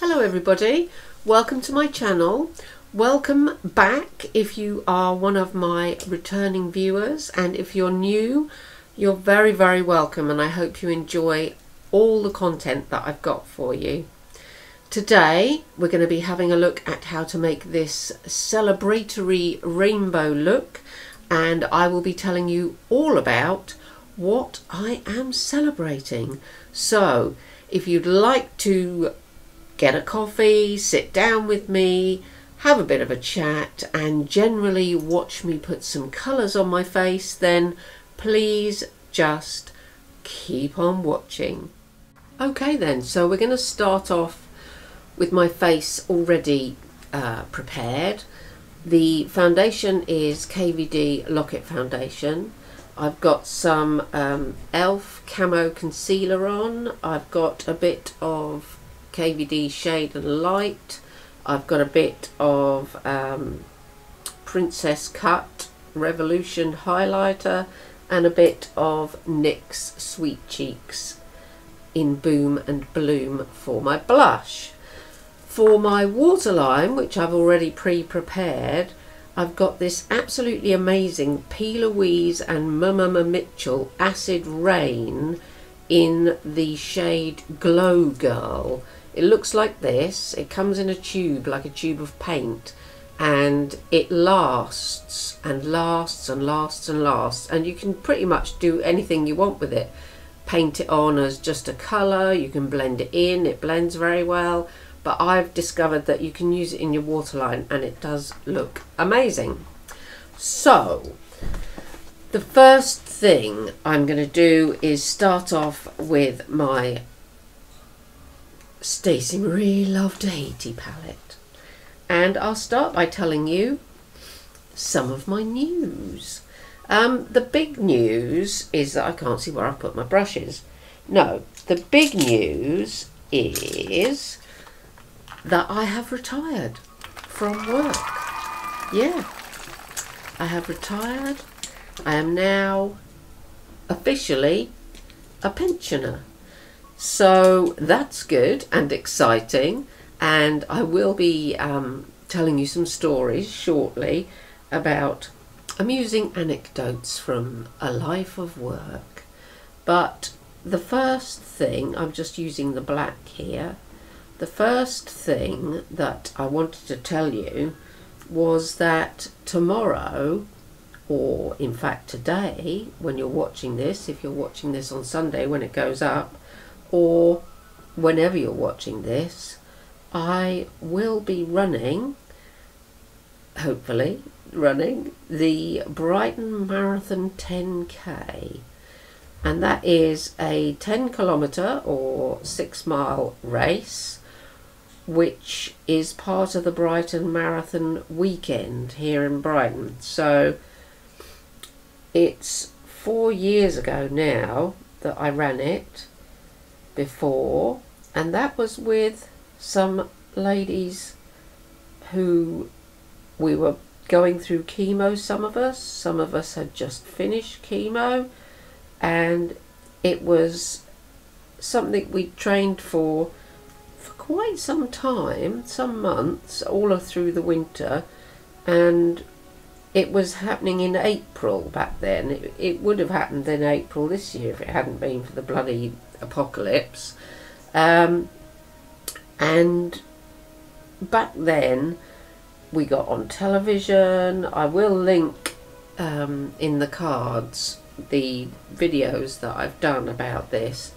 Hello everybody, welcome to my channel. Welcome back if you are one of my returning viewers, and if you're new, you're very, very welcome, and I hope you enjoy all the content that I've got for you. Today we're going to be having a look at how to make this celebratory rainbow look, and I will be telling you all about what I am celebrating. So if you'd like to get a coffee, sit down with me, have a bit of a chat, and generally watch me put some colours on my face, then please just keep on watching. Okay then, so we're going to start off with my face already prepared. The foundation is KVD Lock It Foundation. I've got some e.l.f. Camo Concealer on. I've got a bit of KVD Shade and Light. I've got a bit of Princess Cut Revolution Highlighter and a bit of NYX Sweet Cheeks in Boom and Bloom for my blush. For my waterline, which I've already pre-prepared, I've got this absolutely amazing P. Louise and M-M-M-Mitchell Acid Rain in the shade Glow Girl. It looks like this. It comes in a tube, like a tube of paint, and it lasts and lasts and lasts and lasts, and you can pretty much do anything you want with it. Paint it on as just a colour, you can blend it in, it blends very well, but I've discovered that you can use it in your waterline and it does look amazing. So the first thing I'm going to do is start off with my Stacey Marie Love Tahiti palette, and I'll start by telling you some of my news. The big news is that I can't see where I've put my brushes. No, the big news is that I have retired from work. Yeah, I have retired. I am now officially a pensioner. So that's good and exciting, and I will be telling you some stories shortly about amusing anecdotes from a life of work. But the first thing, I'm just using the black here, the first thing that I wanted to tell you was that tomorrow, or in fact today when you're watching this, if you're watching this on Sunday when it goes up, or whenever you're watching this, I will be running, hopefully running, the Brighton Marathon 10K. And that is a 10-kilometre or 6-mile race, which is part of the Brighton Marathon weekend here in Brighton. So it's 4 years ago now that I ran it before, and that was with some ladies who we were going through chemo, some of us had just finished chemo, and it was something we trained for quite some time, some months, all through the winter, and it was happening in April back then. It would have happened in April this year if it hadn't been for the bloody apocalypse. And back then we got on television. I will link in the cards the videos that I've done about this,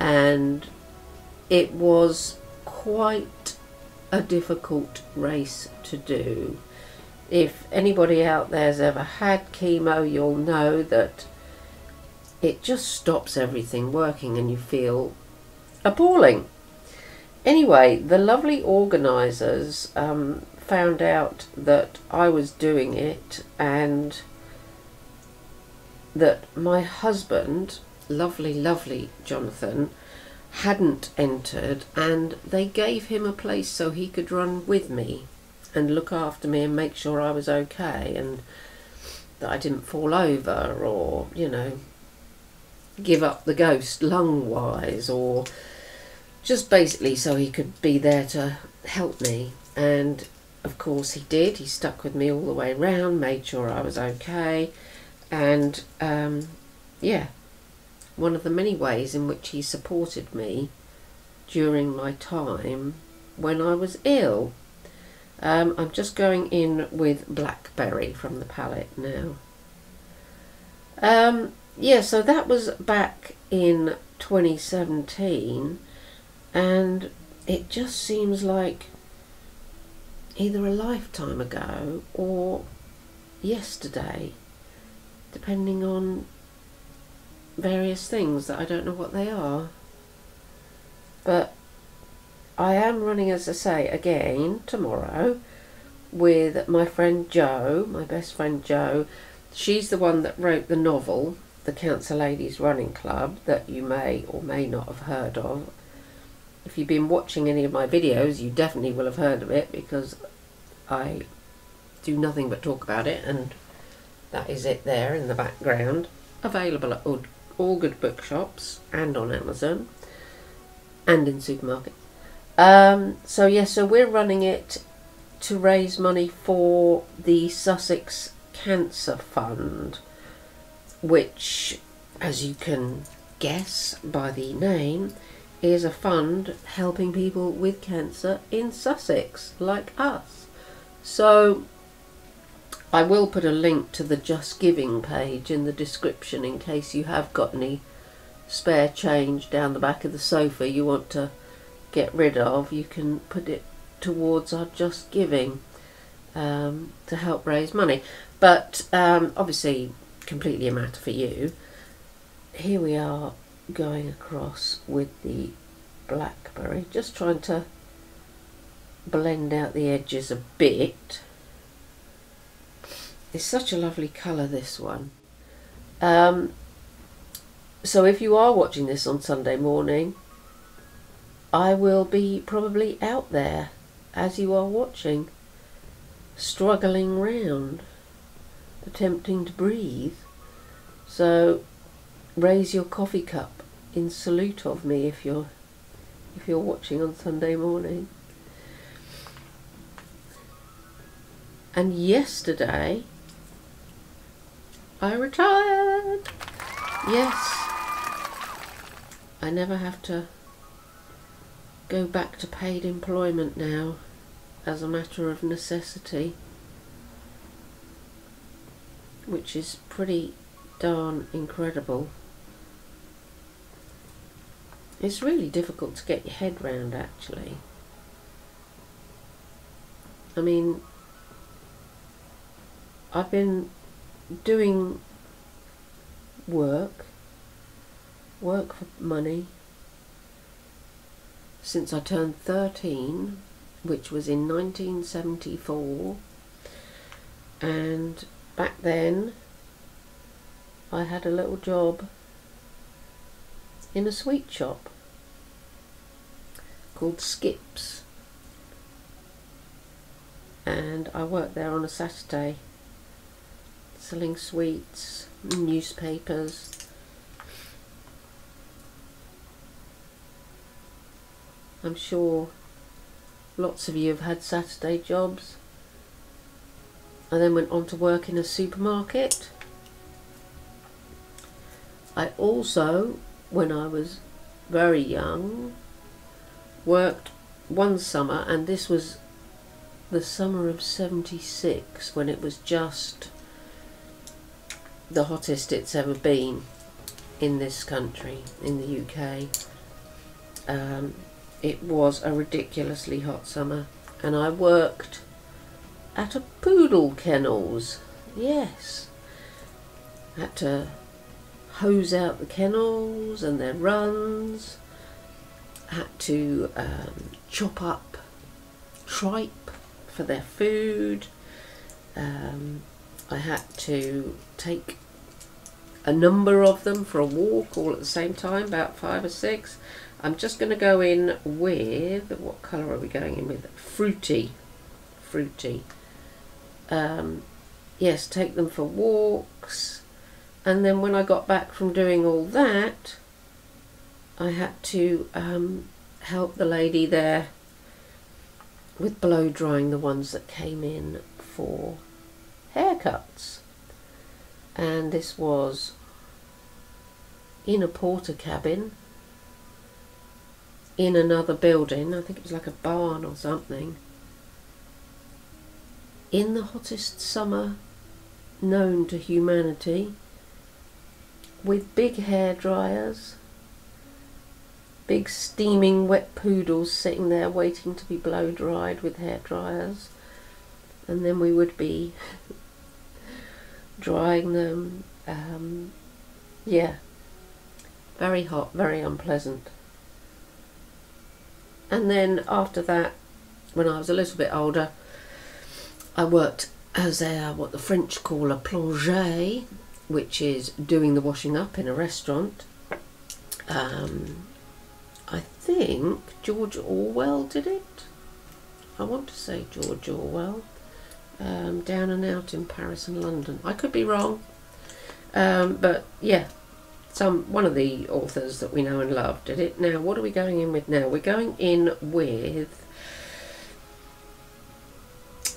and it was quite a difficult race to do. If anybody out there's ever had chemo, you'll know that it just stops everything working and you feel appalling. Anyway, the lovely organisers found out that I was doing it, and that my husband, lovely, lovely Jonathan, hadn't entered, and they gave him a place so he could run with me and look after me and make sure I was okay and that I didn't fall over or, you know, give up the ghost lung-wise or just basically so he could be there to help me. And of course he did. He stuck with me all the way around, made sure I was okay. And yeah, one of the many ways in which he supported me during my time when I was ill. I'm just going in with Blackberry from the palette now. Yeah, so that was back in 2017, and it just seems like either a lifetime ago or yesterday, depending on various things that I don't know what they are. But I am running, as I say, again tomorrow with my friend Jo, my best friend Jo. She's the one that wrote the novel, The Cancer Ladies Running Club, that you may or may not have heard of. If you've been watching any of my videos, you definitely will have heard of it, because I do nothing but talk about it, and that is it there in the background. Available at all good bookshops and on Amazon and in supermarkets. So yes, so we're running it to raise money for the Sussex Cancer Fund, which, as you can guess by the name, is a fund helping people with cancer in Sussex, like us. So I will put a link to the Just Giving page in the description in case you have got any spare change down the back of the sofa you want to get rid of. You can put it towards our Just Giving to help raise money. But obviously completely a matter for you. Here we are going across with the Blackberry, just trying to blend out the edges a bit. It's such a lovely colour, this one. So if you are watching this on Sunday morning, I will be probably out there as you are watching, struggling round, attempting to breathe. So raise your coffee cup in salute of me if you're watching on Sunday morning. And yesterday I retired. Yes, I never have to go back to paid employment now, as a matter of necessity, which is pretty darn incredible. It's really difficult to get your head round, actually. I mean, I've been doing work for money since I turned 13, which was in 1974, and back then I had a little job in a sweet shop called Skips, and I worked there on a Saturday selling sweets, newspapers. I'm sure lots of you have had Saturday jobs. I then went on to work in a supermarket. I also, when I was very young, worked one summer, and this was the summer of '76, when it was just the hottest it's ever been in this country, in the UK. It was a ridiculously hot summer, and I worked at a poodle kennels. Yes, had to hose out the kennels and their runs, had to chop up tripe for their food. I had to take a number of them for a walk all at the same time, about 5 or 6. I'm just going to go in with, what colour are we going in with? Fruity. Fruity. Yes, take them for walks. And then when I got back from doing all that, I had to help the lady there with blow drying the ones that came in for haircuts. And this was in a porter cabin in another building. I think it was like a barn or something, in the hottest summer known to humanity, with big hair dryers, big steaming wet poodles sitting there waiting to be blow dried with hair dryers, and then we would be drying them. Yeah, very hot, very unpleasant. And then after that, when I was a little bit older, I worked as what the French call a plongée, which is doing the washing up in a restaurant. I think George Orwell did it. I want to say George Orwell. Down and Out in Paris and London. I could be wrong, but yeah, one of the authors that we know and love did it. Now, what are we going in with now? We're going in with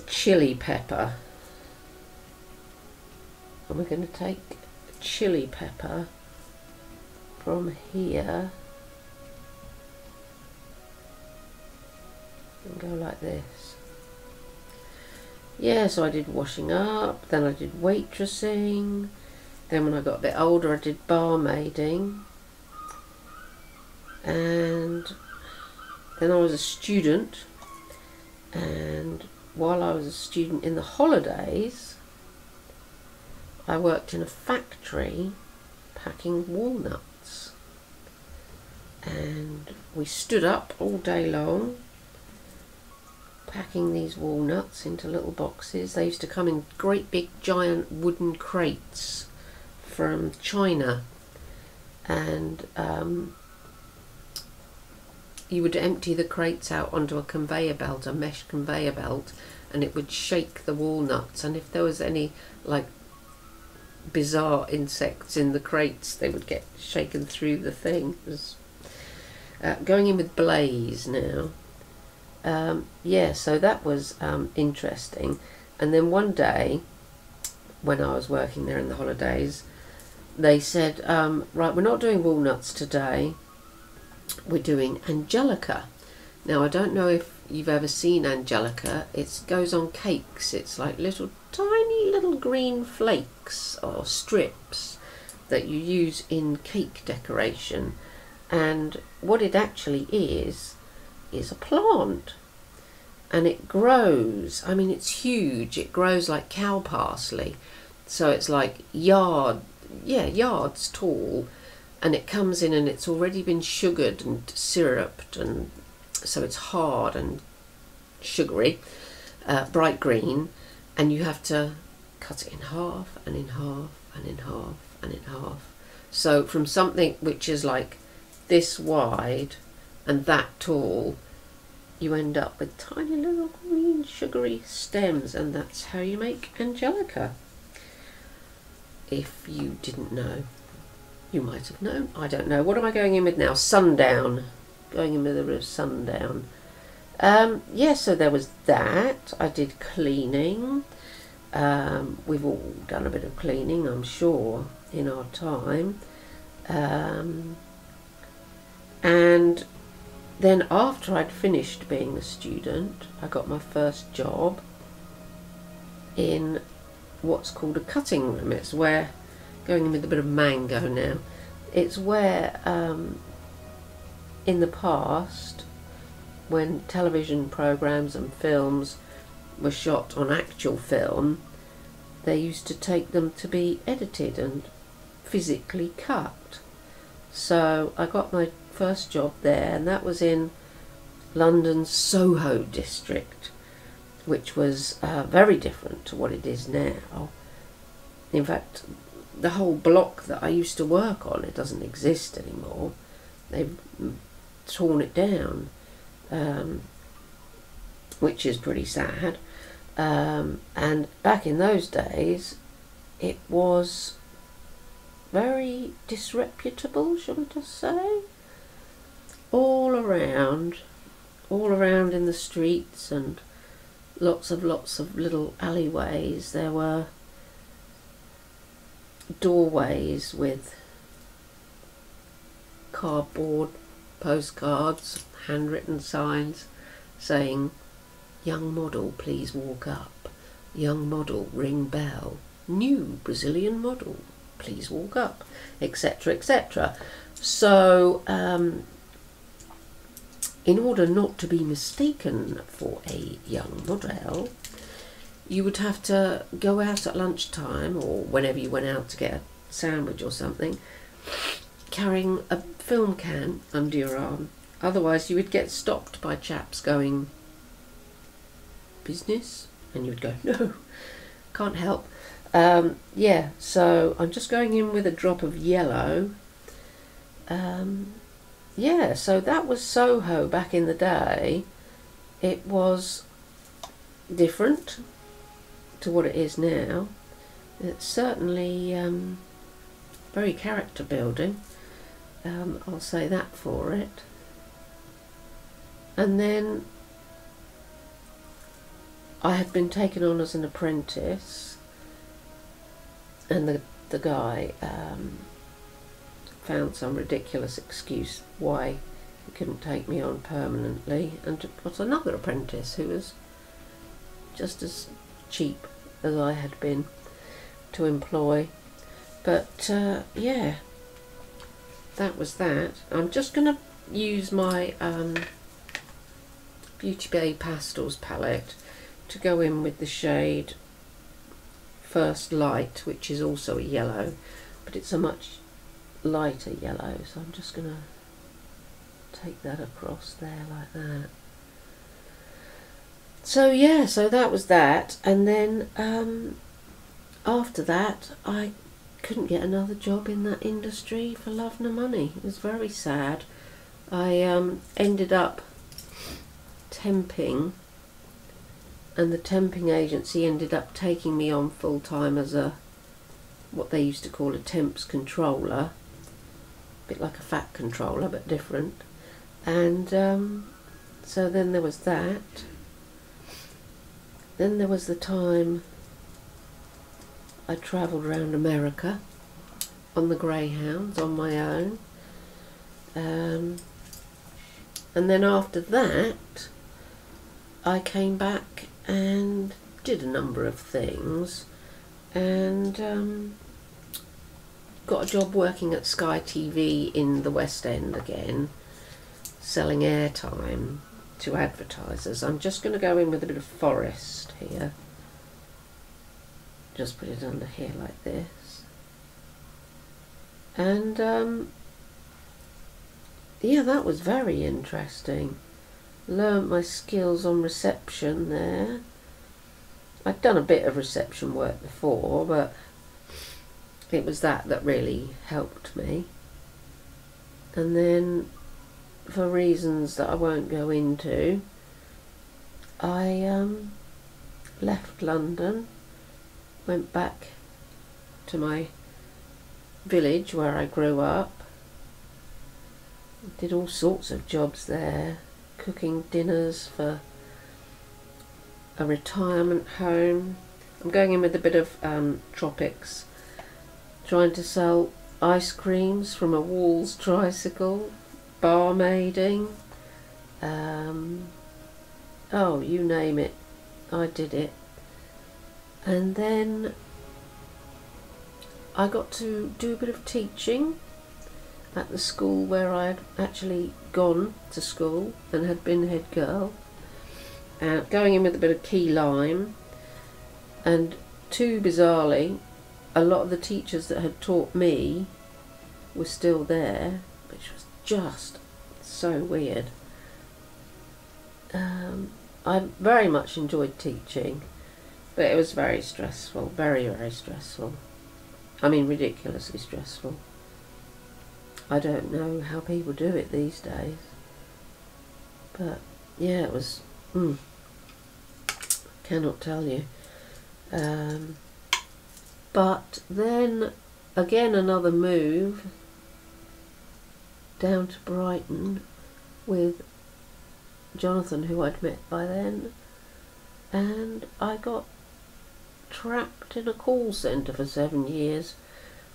chili pepper. And we're going to take chili pepper from here and go like this. Yeah, so I did washing up, then I did waitressing, then when I got a bit older I did barmaiding, and then I was a student, and while I was a student in the holidays I worked in a factory packing walnuts, and we stood up all day long packing these walnuts into little boxes. They used to come in great big giant wooden crates from China, and you would empty the crates out onto a conveyor belt, a mesh conveyor belt, and it would shake the walnuts, and if there was any like bizarre insects in the crates they would get shaken through the thing. It was, going in with Blaze now. Yeah, so that was interesting. And then one day when I was working there in the holidays they said, right, we're not doing walnuts today, we're doing angelica. Now I don't know if you've ever seen angelica. It goes on cakes. It's like little tiny little green flakes or strips that you use in cake decoration, and what it actually is a plant, and it grows, I mean it's huge, it grows like cow parsley, so it's like yards tall, and it comes in and it's already been sugared and syruped, and so it's hard and sugary, bright green, and you have to cut it in half and in half and in half and in half. So from something which is like this wide and that tall, you end up with tiny little green sugary stems, and that's how you make angelica. If you didn't know, you might have known. I don't know. What am I going in with now? Sundown. Going in with a bit of sundown. Yeah, so there was that. I did cleaning. We've all done a bit of cleaning, I'm sure, in our time. And then after I'd finished being a student, I got my first job in what's called a cutting room. It's where, going in with a bit of mango now, it's where in the past when television programs and films were shot on actual film, they used to take them to be edited and physically cut. So I got my first job there, and that was in London's Soho district, which was very different to what it is now. In fact, the whole block that I used to work on, it doesn't exist anymore. They've torn it down, which is pretty sad. And back in those days it was very disreputable, shall we just say. all around in the streets and lots of little alleyways. There were doorways with cardboard postcards, handwritten signs saying, "Young model, please walk up. Young model, ring bell. New Brazilian model, please walk up," etc., etc. So in order not to be mistaken for a young model, you would have to go out at lunchtime or whenever you went out to get a sandwich or something, carrying a film can under your arm. Otherwise you would get stopped by chaps going, "Business?" And you would go, "No, can't help." Yeah, so I'm just going in with a drop of yellow. Yeah, so that was Soho back in the day. It was different to what it is now. It's certainly very character building. I'll say that for it. And then I had been taken on as an apprentice, and the guy found some ridiculous excuse why he couldn't take me on permanently, and got another apprentice who was just as cheap as I had been to employ. But yeah, that was that. I'm just going to use my Beauty Bay Pastels palette to go in with the shade First Light, which is also a yellow, but it's a much lighter yellow, so I'm just gonna take that across there like that. So yeah, so that was that. And then after that I couldn't get another job in that industry for love nor money. It was very sad. I ended up temping, and the temping agency ended up taking me on full time as a, what they used to call a temps controller, a bit like a fat controller but different. And so then there was that. Then there was the time I travelled around America on the Greyhounds on my own. And then after that I came back and did a number of things, and got a job working at Sky TV in the West End again, selling airtime to advertisers. I'm just going to go in with a bit of forest here, just put it under here like this. And yeah, that was very interesting. Learned my skills on reception there. I'd done a bit of reception work before, but it was that really helped me. And then, for reasons that I won't go into, I left London, went back to my village where I grew up, did all sorts of jobs there, cooking dinners for a retirement home. I'm going in with a bit of tropics, trying to sell ice creams from a Walls tricycle, barmaiding, oh, you name it, I did it. And then I got to do a bit of teaching at the school where I had actually gone to school and had been head girl. Going in with a bit of key lime, and too bizarrely a lot of the teachers that had taught me were still there, which was just so weird. I very much enjoyed teaching, but it was very stressful, very, very stressful. I mean, ridiculously stressful. I don't know how people do it these days, but yeah, it was, cannot tell you. But then again, another move down to Brighton, with Jonathan, who I'd met by then, and I got trapped in a call centre for 7 years,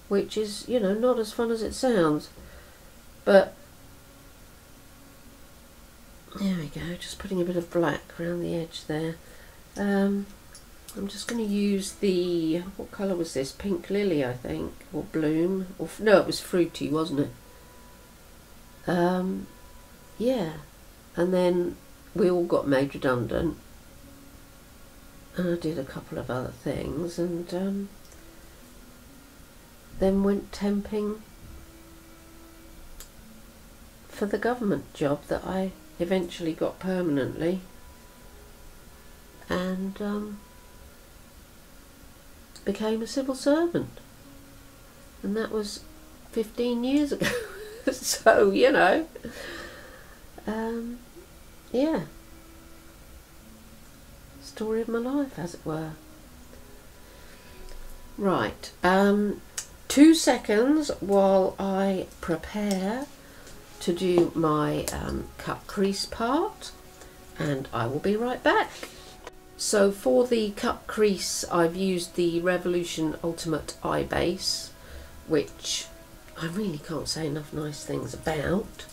which is, you know, not as fun as it sounds. But there we go, just putting a bit of black around the edge there. I'm just going to use the, what colour was this? Pink Lily, I think, or Bloom, or no, it was Fruity, wasn't it? Yeah, and then we all got made redundant, and I did a couple of other things, and then went temping for the government job that I eventually got permanently, and became a civil servant, and that was 15 years ago. So, you know, yeah, story of my life, as it were. Right, 2 seconds while I prepare to do my cut crease part, and I will be right back. So for the cut crease, I've used the Revolution Ultimate Eye Base, which I really can't say enough nice things about.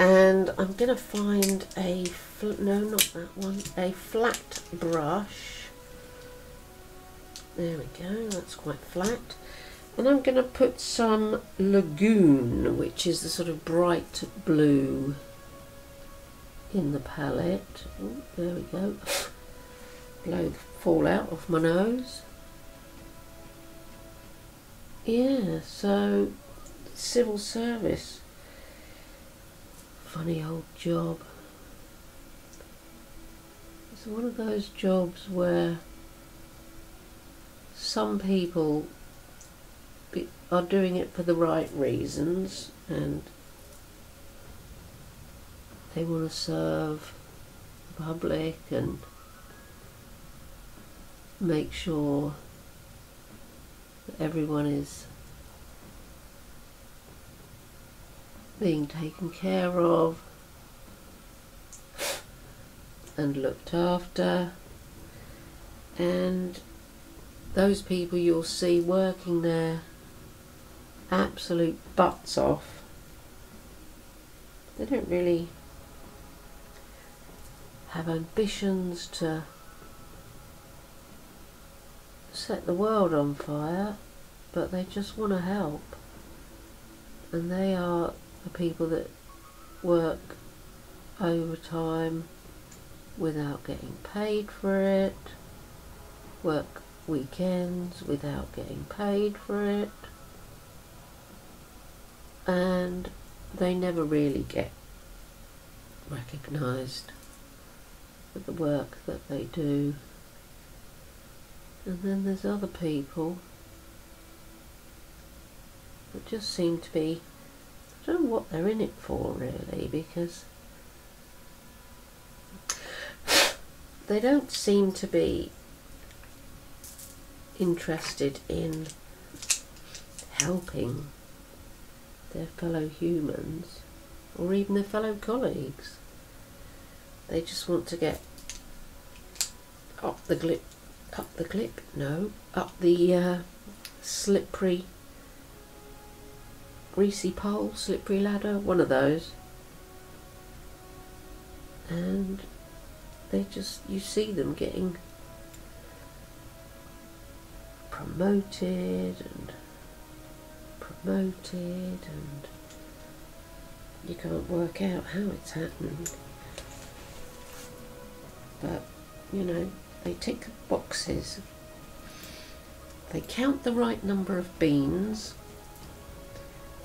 And I'm going to find a, no, not that one, a flat brush. There we go, that's quite flat. And I'm going to put some Lagoon, which is the sort of bright blue in the palette. Ooh, there we go. Blow the fallout off my nose. Yeah, so civil service, funny old job. It's one of those jobs where some people are doing it for the right reasons, and they want to serve the public and make sure that everyone is being taken care of and looked after. And those people you'll see working their absolute butts off. They don't really have ambitions to set the world on fire, but they just want to help, and they are the people that work overtime without getting paid for it, work weekends without getting paid for it, and they never really get recognised for the work that they do. And then there's other people that just seem to be, I don't know what they're in it for really, because they don't seem to be interested in helping their fellow humans or even their fellow colleagues. They just want to get up the slippery, greasy pole, slippery ladder, one of those. And they just, you see them getting promoted, and you can't work out how it's happened. But, you know, they tick boxes, they count the right number of beans,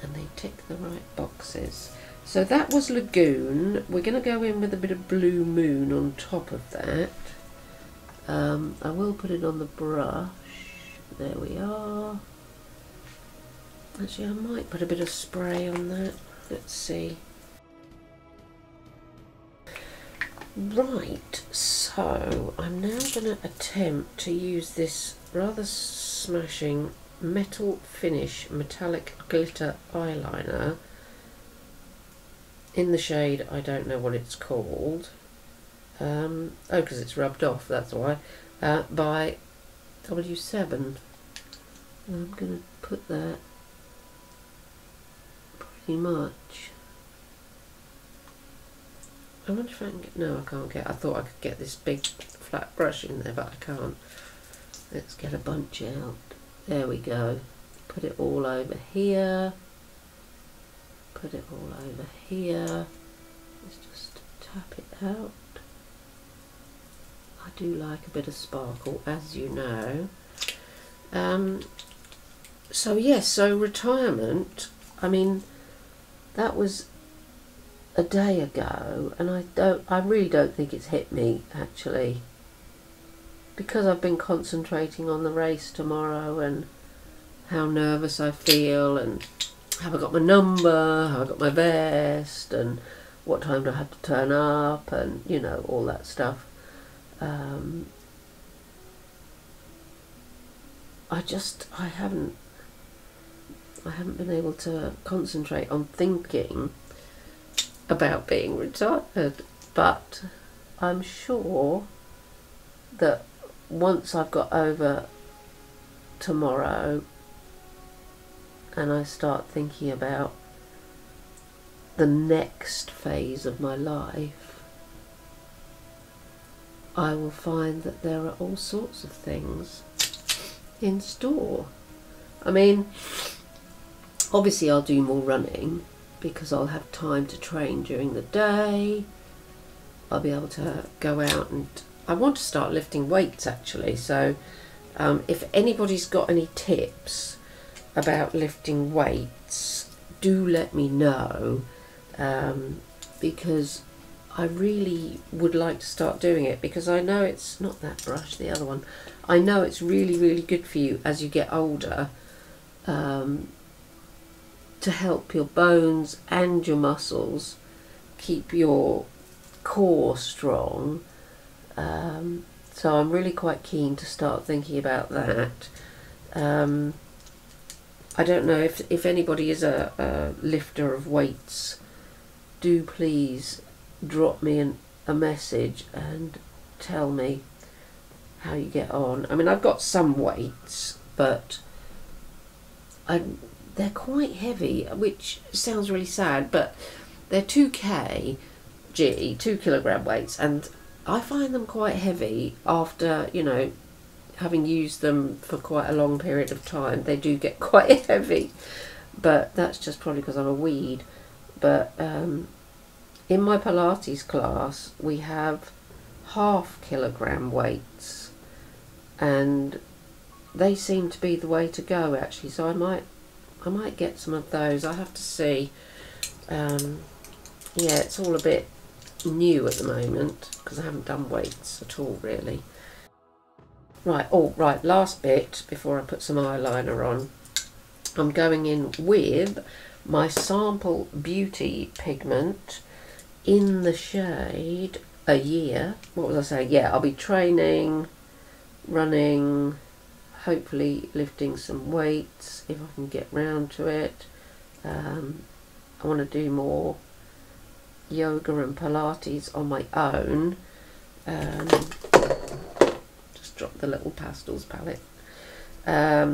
and they tick the right boxes. So that was Lagoon. We're going to go in with a bit of Blue Moon on top of that. I will put it on the brush. There we are. Actually, I might put a bit of spray on that. Let's see. Right, so I'm now going to attempt to use this rather smashing Metal Finish Metallic Glitter Eyeliner in the shade, I don't know what it's called, oh, because it's rubbed off, that's why, by W7. I'm going to put that pretty much. I wonder if I can get, no, I can't get, I thought I could get this big flat brush in there, but I can't. Let's get a bunch out. There we go. Put it all over here. Put it all over here. Let's just tap it out. I do like a bit of sparkle, as you know. So yes, so retirement, I mean, that was a day ago, and I really don't think it's hit me, actually, because I've been concentrating on the race tomorrow and how nervous I feel, and have I got my number, have I got my vest, and what time do I have to turn up, and, you know, all that stuff. I haven't been able to concentrate on thinking about being retired, but I'm sure that once I've got over tomorrow and I start thinking about the next phase of my life, I will find that there are all sorts of things in store. I mean, obviously I'll do more running because I'll have time to train during the day. I'll be able to go out, and I want to start lifting weights, actually. So if anybody's got any tips about lifting weights, do let me know, because I really would like to start doing it, because I know it's not that brush, the other one. I know it's really, really good for you as you get older, to help your bones and your muscles, keep your core strong. So I'm really quite keen to start thinking about that. I don't know if anybody is a lifter of weights, do please drop me a message and tell me how you get on. I mean, I've got some weights, but they're quite heavy, which sounds really sad, but they're 2 kilogram weights, and I find them quite heavy after, you know, having used them for quite a long period of time. They do get quite heavy, but that's just probably because I'm a weed. But in my Pilates class, we have 1/2 kilogram weights, and they seem to be the way to go, actually. So I might get some of those. I have to see. Yeah, it's all a bit new at the moment because I haven't done weights at all, really. Right, right, last bit before I put some eyeliner on. I'm going in with my sample beauty pigment in the shade A Year. What was I saying? Yeah, I'll be training, running, hopefully lifting some weights if I can get round to it. I want to do more yoga and Pilates on my own. Just drop the little pastels palette. I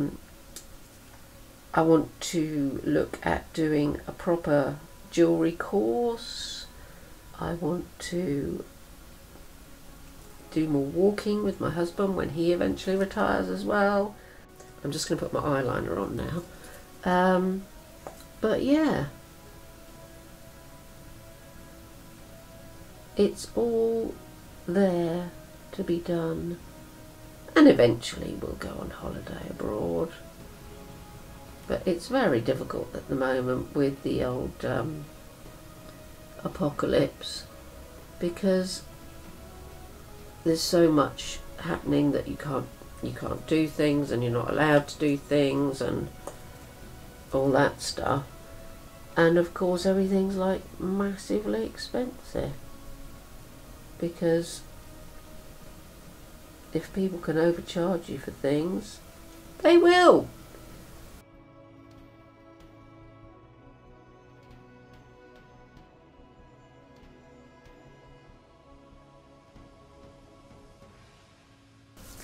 want to look at doing a proper jewellery course. I want to do more walking with my husband when he eventually retires as well. I'm just going to put my eyeliner on now. But yeah, it's all there to be done, and eventually we'll go on holiday abroad, but it's very difficult at the moment with the old apocalypse, because there's so much happening that you can't do things, and you're not allowed to do things, and all that stuff. And of course everything's like massively expensive, because if people can overcharge you for things, they will.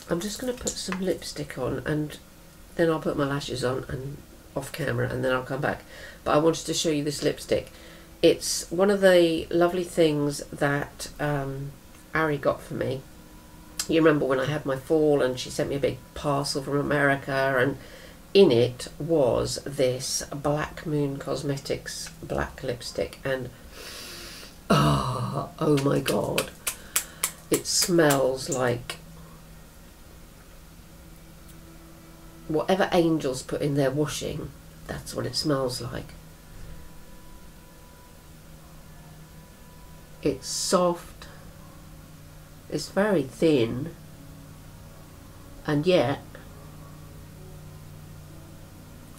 I'm just going to put some lipstick on, and then I'll put my lashes on and off camera, and then I'll come back. But I wanted to show you this lipstick. It's one of the lovely things that Ari got for me. You remember when I had my fall and she sent me a big parcel from America, and in it was this Black Moon Cosmetics black lipstick, and oh my god, it smells like whatever angels put in their washing. That's what it smells like. It's soft, it's very thin, and yet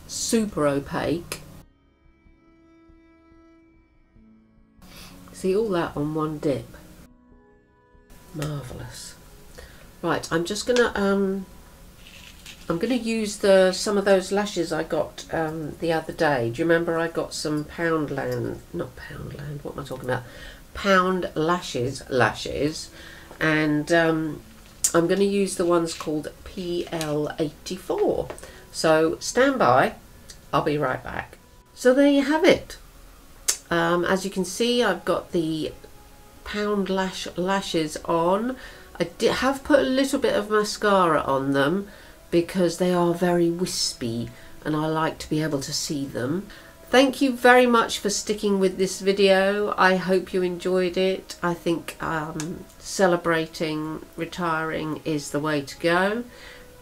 super opaque. See, all that on one dip. Marvellous. Right, I'm just gonna I'm gonna use some of those lashes I got the other day. Do you remember I got some Pound Lashes, and I'm gonna use the ones called PL84. So stand by, I'll be right back. So there you have it. As you can see, I've got the Pound lashes on. I have put a little bit of mascara on them because they are very wispy and I like to be able to see them. Thank you very much for sticking with this video. I hope you enjoyed it. I think celebrating retiring is the way to go.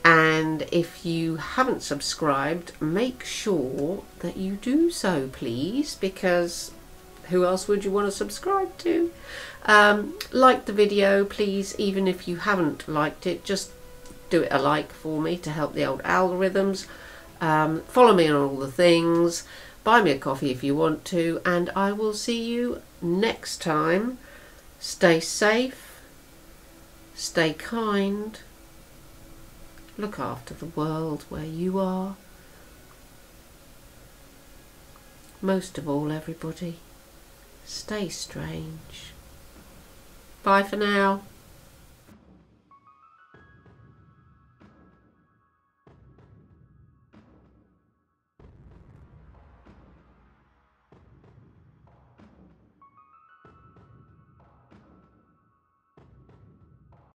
And if you haven't subscribed, make sure that you do so, please, because who else would you want to subscribe to? Like the video, please. Even if you haven't liked it, just do it a like for me to help the old algorithms. Follow me on all the things. Buy me a coffee if you want to, and I will see you next time. Stay safe, stay kind, look after the world where you are. Most of all, everybody, stay strange. Bye for now.